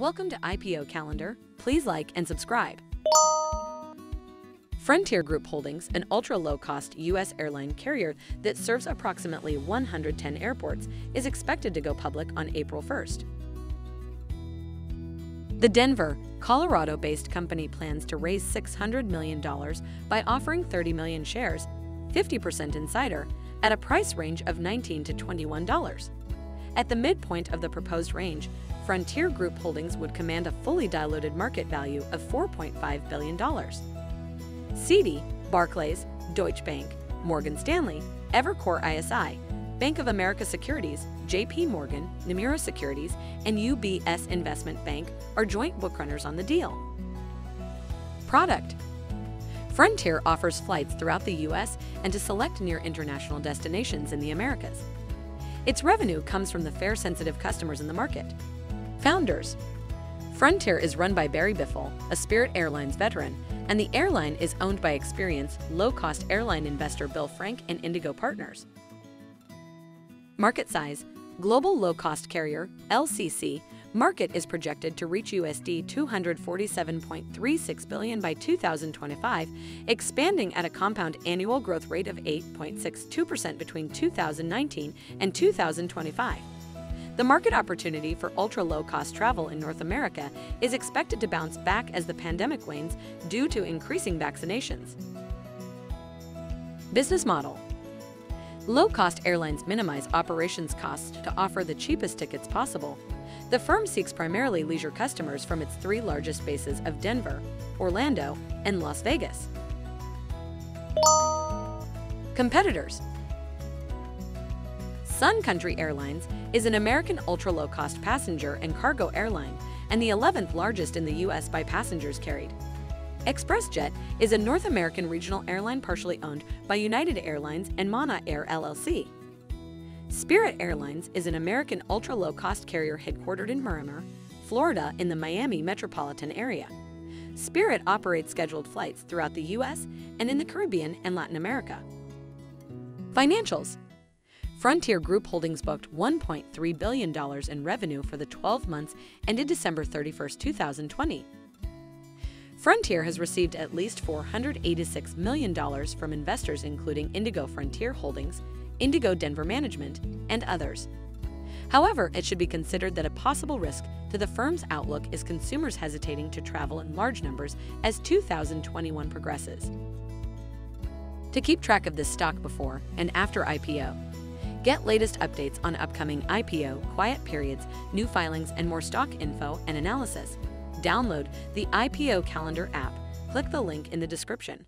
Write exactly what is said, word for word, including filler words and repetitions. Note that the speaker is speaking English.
Welcome to I P O Calendar. Please like and subscribe. Frontier Group Holdings, an ultra-low-cost U S airline carrier that serves approximately one hundred ten airports, is expected to go public on April first. The Denver, Colorado-based company plans to raise six hundred million dollars by offering thirty million shares, fifty percent insider, at a price range of nineteen to twenty-one dollars. At the midpoint of the proposed range, Frontier Group Holdings would command a fully diluted market value of four point five billion dollars. Citi, Barclays, Deutsche Bank, Morgan Stanley, Evercore I S I, Bank of America Securities, J P Morgan, Nomura Securities, and U B S Investment Bank are joint bookrunners on the deal. Product: Frontier offers flights throughout the U S and to select near-international destinations in the Americas. Its revenue comes from the fare-sensitive customers in the market. Founders: Frontier is run by Barry Biffle, a Spirit Airlines veteran, and the airline is owned by experienced, low-cost airline investor Bill Frank and Indigo Partners. Market size: Global Low-Cost Carrier, L C C, market is projected to reach U S D two hundred forty-seven point three six billion dollars by two thousand twenty-five, expanding at a compound annual growth rate of eight point six two percent between two thousand nineteen and two thousand twenty-five. The market opportunity for ultra-low-cost travel in North America is expected to bounce back as the pandemic wanes due to increasing vaccinations. Business model: Low-cost airlines minimize operations costs to offer the cheapest tickets possible. The firm seeks primarily leisure customers from its three largest bases of Denver, Orlando, and Las Vegas. Competitors: Sun Country Airlines is an American ultra-low-cost passenger and cargo airline and the eleventh largest in the U S by passengers carried. ExpressJet is a North American regional airline partially owned by United Airlines and Mana Air L L C. Spirit Airlines is an American ultra-low-cost carrier headquartered in Miramar, Florida in the Miami metropolitan area. Spirit operates scheduled flights throughout the U S and in the Caribbean and Latin America. Financials: Frontier Group Holdings booked one point three billion dollars in revenue for the twelve months ended December thirty-first two thousand twenty. Frontier has received at least four hundred eighty-six million dollars from investors including Indigo Frontier Holdings, Indigo Denver Management, and others. However, it should be considered that a possible risk to the firm's outlook is consumers hesitating to travel in large numbers as two thousand twenty-one progresses. To keep track of this stock before and after I P O, get latest updates on upcoming I P O, quiet periods, new filings, and more stock info and analysis. Download the I P O Calendar app. Click the link in the description.